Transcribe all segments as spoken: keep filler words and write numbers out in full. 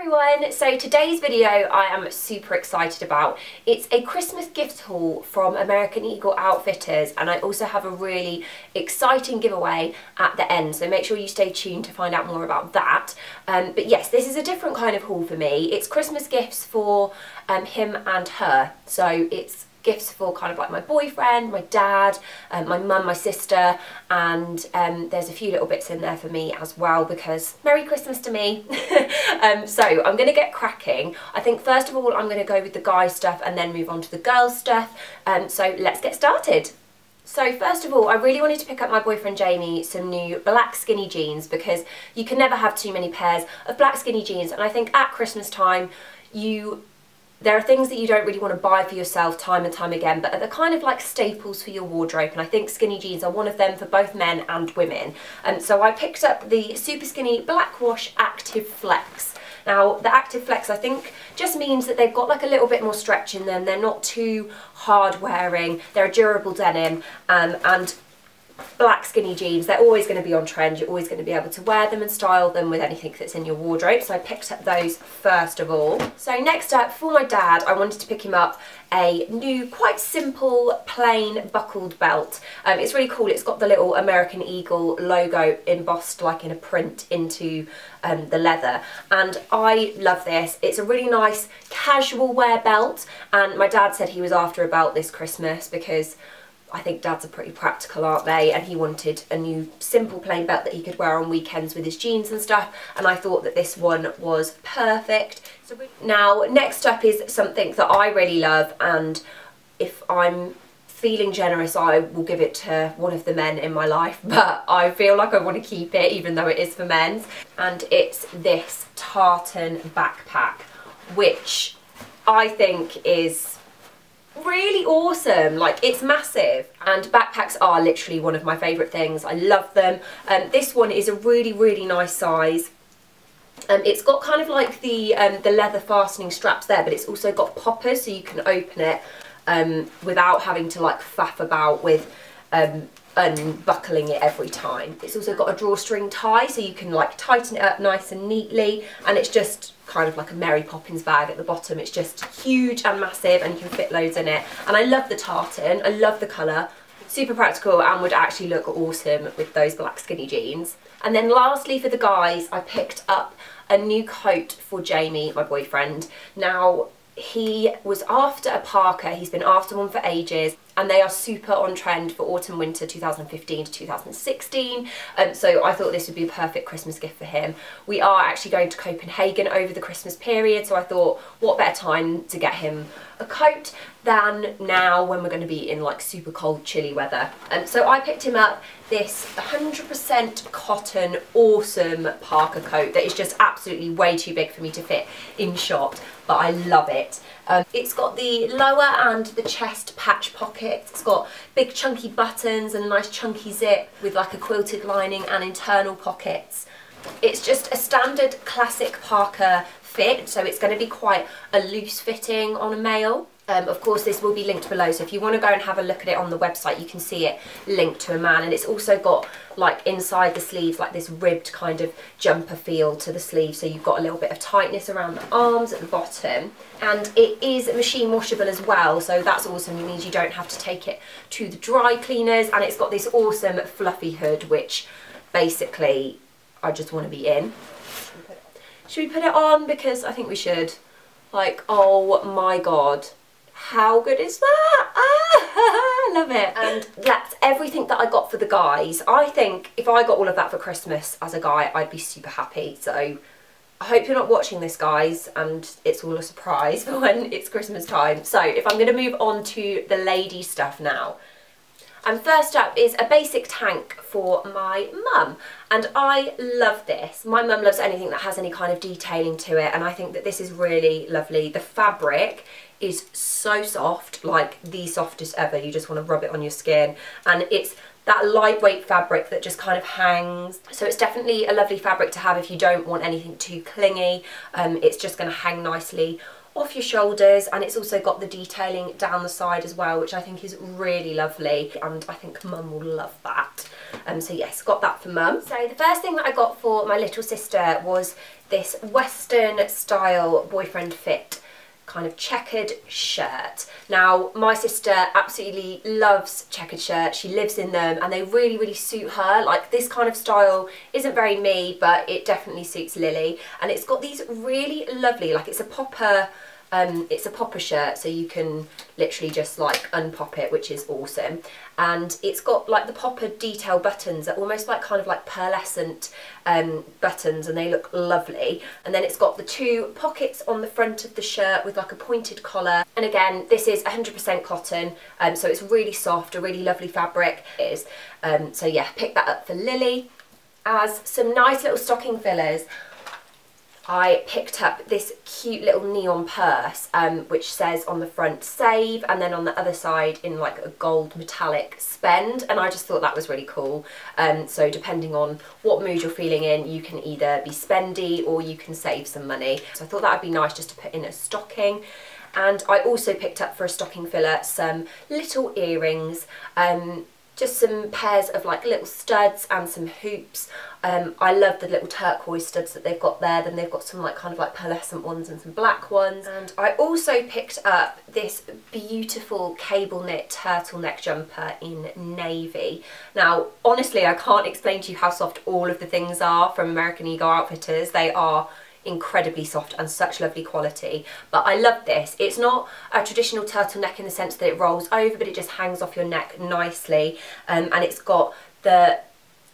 everyone, so today's video I am super excited about. It's a Christmas gift haul from American Eagle Outfitters, and I also have a really exciting giveaway at the end, so make sure you stay tuned to find out more about that. Um, but yes, this is a different kind of haul for me. It's Christmas gifts for um, him and her, so it's gifts for kind of like my boyfriend, my dad, um, my mum, my sister, and um, there's a few little bits in there for me as well, because Merry Christmas to me. um, so I'm going to get cracking. I think first of all I'm going to go with the guy stuff and then move on to the girl stuff. Um, so let's get started. So first of all, I really wanted to pick up my boyfriend Jamie some new black skinny jeans, because you can never have too many pairs of black skinny jeans, and I think at Christmas time you there are things that you don't really want to buy for yourself time and time again, but are the kind of like staples for your wardrobe, and I think skinny jeans are one of them for both men and women. And um, so I picked up the super skinny black wash active flex. Now the active flex I think just means that they've got like a little bit more stretch in them, they're not too hard wearing, they're a durable denim, um, and black skinny jeans, they're always going to be on trend, you're always going to be able to wear them and style them with anything that's in your wardrobe, so I picked up those first of all. So next up, for my dad, I wanted to pick him up a new, quite simple, plain buckled belt. Um, it's really cool, it's got the little American Eagle logo embossed like in a print into um, the leather, and I love this. It's a really nice casual wear belt, and my dad said he was after a belt this Christmas because I think dads are pretty practical, aren't they, and he wanted a new simple plain belt that he could wear on weekends with his jeans and stuff, and I thought that this one was perfect. So we, now next up is something that I really love, and if I'm feeling generous I will give it to one of the men in my life, but I feel like I want to keep it even though it is for men's, and it's this tartan backpack, which I think is really awesome. Like, it's massive, and backpacks are literally one of my favourite things. I love them. Um, this one is a really really nice size. Um, it's got kind of like the um, the leather fastening straps there, but it's also got poppers, so you can open it um, without having to like faff about with um, unbuckling it every time. It's also got a drawstring tie, so you can like tighten it up nice and neatly, and it's just kind of like a Mary Poppins bag at the bottom. It's just huge and massive, and you can fit loads in it, and I love the tartan, I love the colour, super practical, and would actually look awesome with those black skinny jeans. And then lastly for the guys, I picked up a new coat for Jamie, my boyfriend. Now he was after a parka, he's been after one for ages, and they are super on trend for autumn winter two thousand fifteen to two thousand sixteen, um, so I thought this would be a perfect Christmas gift for him. We are actually going to Copenhagen over the Christmas period, so I thought what better time to get him a coat than now when we're going to be in like super cold chilly weather. And um, so I picked him up this one hundred percent cotton awesome parka coat that is just absolutely way too big for me to fit in shot, but I love it. Um, it's got the lower and the chest patch pockets, it's got big chunky buttons and a nice chunky zip with like a quilted lining and internal pockets. It's just a standard classic parka fit, so it's going to be quite a loose fitting on a male. Um, of course this will be linked below, so if you want to go and have a look at it on the website you can see it linked to a man, and it's also got like inside the sleeves like this ribbed kind of jumper feel to the sleeve, so you've got a little bit of tightness around the arms at the bottom, and it is machine washable as well, so that's awesome, it means you don't have to take it to the dry cleaners, and it's got this awesome fluffy hood which basically I just want to be in. Should we put it on? Because I think we should. Like, oh my god, how good is that? Ah, I love it. And that's everything that I got for the guys. I think if I got all of that for Christmas as a guy, I'd be super happy. So I hope you're not watching this, guys, and it's all a surprise for when it's Christmas time. So if I'm going to move on to the lady stuff now. And first up is a basic tank for my mum, and I love this. My mum loves anything that has any kind of detailing to it, and I think that this is really lovely. The fabric is so soft, like the softest ever, you just want to rub it on your skin, and it's that lightweight fabric that just kind of hangs, so it's definitely a lovely fabric to have if you don't want anything too clingy. Um, it's just going to hang nicely off your shoulders, and it's also got the detailing down the side as well, which I think is really lovely, and I think mum will love that. Um, so yes, got that for mum. So the first thing that I got for my little sister was this Western style boyfriend fit kind of checkered shirt. Now my sister absolutely loves checkered shirts, she lives in them, and they really really suit her. Like, this kind of style isn't very me, but it definitely suits Lily, and it's got these really lovely, like it's a popper um it's a popper shirt, so you can literally just like unpop it, which is awesome, and it's got like the popper detail buttons that are almost like kind of like pearlescent um buttons, and they look lovely. And then it's got the two pockets on the front of the shirt with like a pointed collar, and again this is one hundred percent cotton, um so it's really soft, a really lovely fabric it is. Um so yeah, pick that up for Lily. As some nice little stocking fillers, I picked up this cute little neon purse, um, which says on the front save, and then on the other side in like a gold metallic spend, and I just thought that was really cool. Um, so depending on what mood you're feeling in, you can either be spendy or you can save some money. So I thought that would be nice just to put in a stocking. And I also picked up for a stocking filler some little earrings, um, just some pairs of like little studs and some hoops. Um, I love the little turquoise studs that they've got there. Then they've got some like kind of like pearlescent ones and some black ones. And I also picked up this beautiful cable knit turtleneck jumper in navy. Now, honestly, I can't explain to you how soft all of the things are from American Eagle Outfitters. They are incredibly soft and such lovely quality, but I love this. It's not a traditional turtleneck in the sense that it rolls over, but it just hangs off your neck nicely, um, and it's got the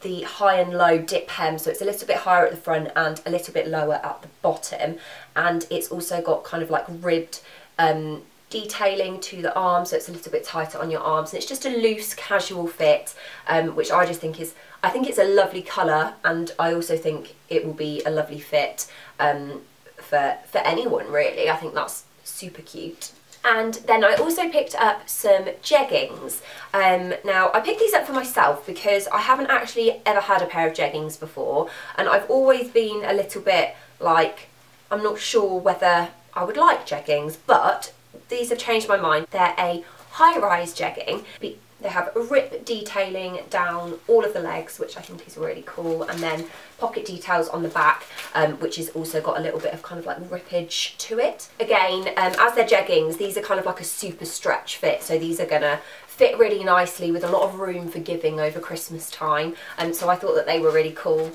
the high and low dip hem, so it's a little bit higher at the front and a little bit lower at the bottom, and it's also got kind of like ribbed um, detailing to the arm, so it's a little bit tighter on your arms, and it's just a loose casual fit, um, which I just think is, I think it's a lovely colour, and I also think it will be a lovely fit um, for, for anyone really. I think that's super cute. And then I also picked up some jeggings. Um, now, I picked these up for myself because I haven't actually ever had a pair of jeggings before, and I've always been a little bit like, I'm not sure whether I would like jeggings, but these have changed my mind. They're a high-rise jegging. They have rip detailing down all of the legs, which I think is really cool, and then pocket details on the back, um, which has also got a little bit of kind of like rippage to it. Again, um, as they're jeggings, these are kind of like a super stretch fit, so these are gonna fit really nicely with a lot of room for giving over Christmas time, and um, so I thought that they were really cool.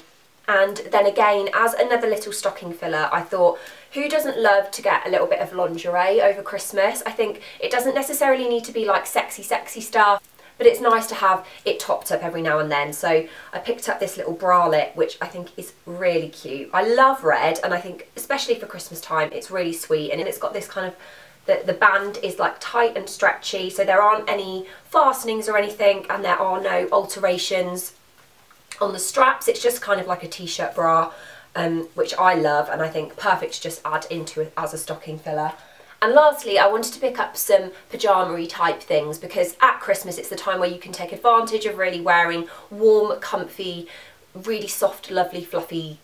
And then again, as another little stocking filler, I thought, who doesn't love to get a little bit of lingerie over Christmas? I think it doesn't necessarily need to be like sexy, sexy stuff, but it's nice to have it topped up every now and then. So I picked up this little bralette, which I think is really cute. I love red, and I think especially for Christmas time, it's really sweet, and it's got this kind of, the, the band is like tight and stretchy, so there aren't any fastenings or anything, and there are no alterations on the straps. It's just kind of like a t-shirt bra, um, which I love, and I think perfect to just add into it as a stocking filler. And lastly, I wanted to pick up some pyjama-y type things, because at Christmas it's the time where you can take advantage of really wearing warm, comfy, really soft, lovely, fluffy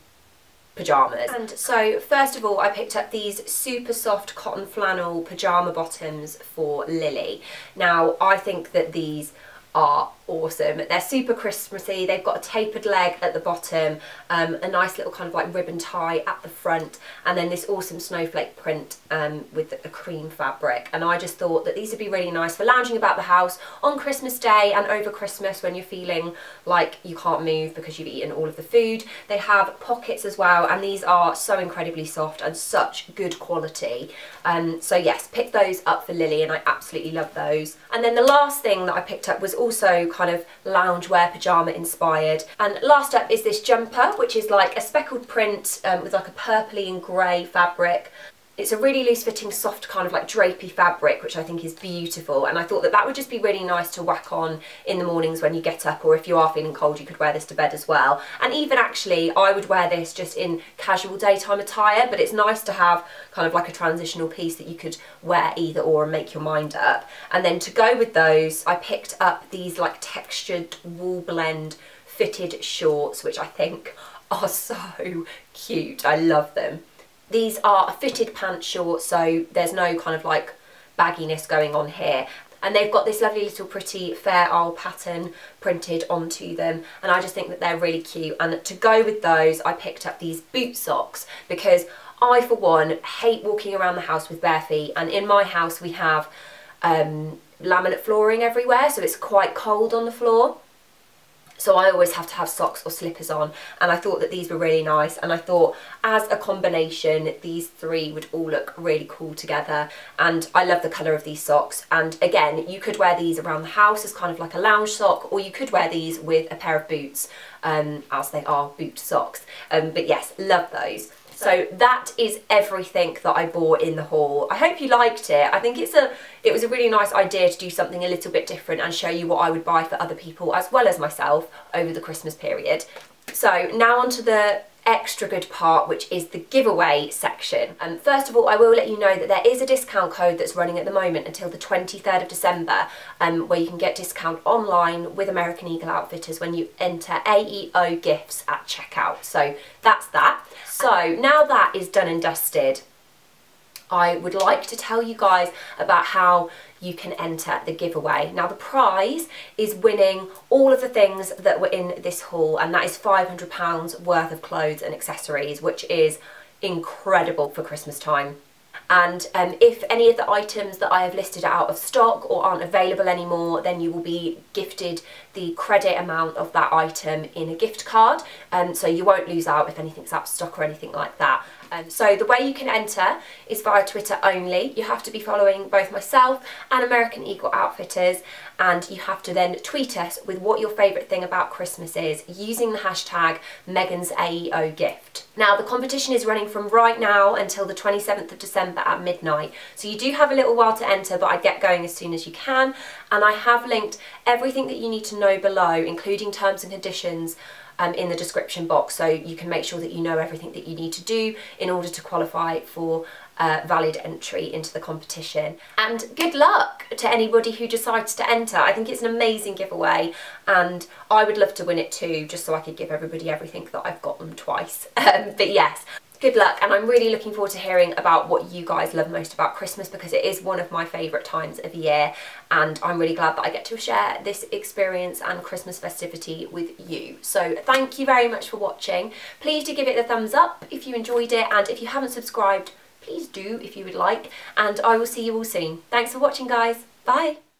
pyjamas. And so first of all, I picked up these super soft cotton flannel pyjama bottoms for Lily. Now, I think that these are awesome. They're super Christmassy. They've got a tapered leg at the bottom, um, a nice little kind of like ribbon tie at the front, and then this awesome snowflake print um, with a cream fabric. And I just thought that these would be really nice for lounging about the house on Christmas Day and over Christmas when you're feeling like you can't move because you've eaten all of the food. They have pockets as well, and these are so incredibly soft and such good quality. Um, so yes, pick those up for Lily, and I absolutely love those. And then the last thing that I picked up was also kind of loungewear pyjama inspired, and last up is this jumper, which is like a speckled print um, with like a purpley and grey fabric. It's a really loose fitting, soft kind of like drapey fabric, which I think is beautiful, and I thought that that would just be really nice to whack on in the mornings when you get up, or if you are feeling cold you could wear this to bed as well. And even actually I would wear this just in casual daytime attire, but it's nice to have kind of like a transitional piece that you could wear either or and make your mind up. And then to go with those, I picked up these like textured wool blend fitted shorts, which I think are so cute. I love them. These are a fitted pant short, so there's no kind of like bagginess going on here. And they've got this lovely little pretty Fair Isle pattern printed onto them, and I just think that they're really cute. And to go with those, I picked up these boot socks, because I, for one, hate walking around the house with bare feet, and in my house we have um, laminate flooring everywhere, so it's quite cold on the floor. So I always have to have socks or slippers on, and I thought that these were really nice, and I thought as a combination these three would all look really cool together. And I love the colour of these socks, and again you could wear these around the house as kind of like a lounge sock, or you could wear these with a pair of boots um, as they are boot socks. Um, but yes, love those. So that is everything that I bought in the haul. I hope you liked it. I think it's a, it was a really nice idea to do something a little bit different and show you what I would buy for other people as well as myself over the Christmas period. So now onto the extra good part, which is the giveaway section. And um, first of all, I will let you know that there is a discount code that's running at the moment until the twenty-third of December, um, where you can get discount online with American Eagle Outfitters when you enter A E O gifts at checkout. So that's that. So now that is done and dusted, I would like to tell you guys about how you can enter the giveaway. Now the prize is winning all of the things that were in this haul, and that is five hundred pounds worth of clothes and accessories, which is incredible for Christmas time. And um, if any of the items that I have listed are out of stock or aren't available anymore, then you will be gifted the credit amount of that item in a gift card. Um, so you won't lose out if anything's out of stock or anything like that. Um, so the way you can enter is via Twitter only. You have to be following both myself and American Eagle Outfitters, and you have to then tweet us with what your favourite thing about Christmas is using the hashtag Megan's A E O gift. Now the competition is running from right now until the twenty-seventh of December at midnight, so you do have a little while to enter, but I get going as soon as you can. And I have linked everything that you need to know below, including terms and conditions, Um, in the description box, so you can make sure that you know everything that you need to do in order to qualify for uh, valid entry into the competition. And good luck to anybody who decides to enter. I think it's an amazing giveaway, and I would love to win it too, just so I could give everybody everything that I've got them twice. Um, but yes, good luck, and I'm really looking forward to hearing about what you guys love most about Christmas, because it is one of my favourite times of year, and I'm really glad that I get to share this experience and Christmas festivity with you. So thank you very much for watching. Please do give it a thumbs up if you enjoyed it, and if you haven't subscribed, please do if you would like, and I will see you all soon. Thanks for watching, guys. Bye.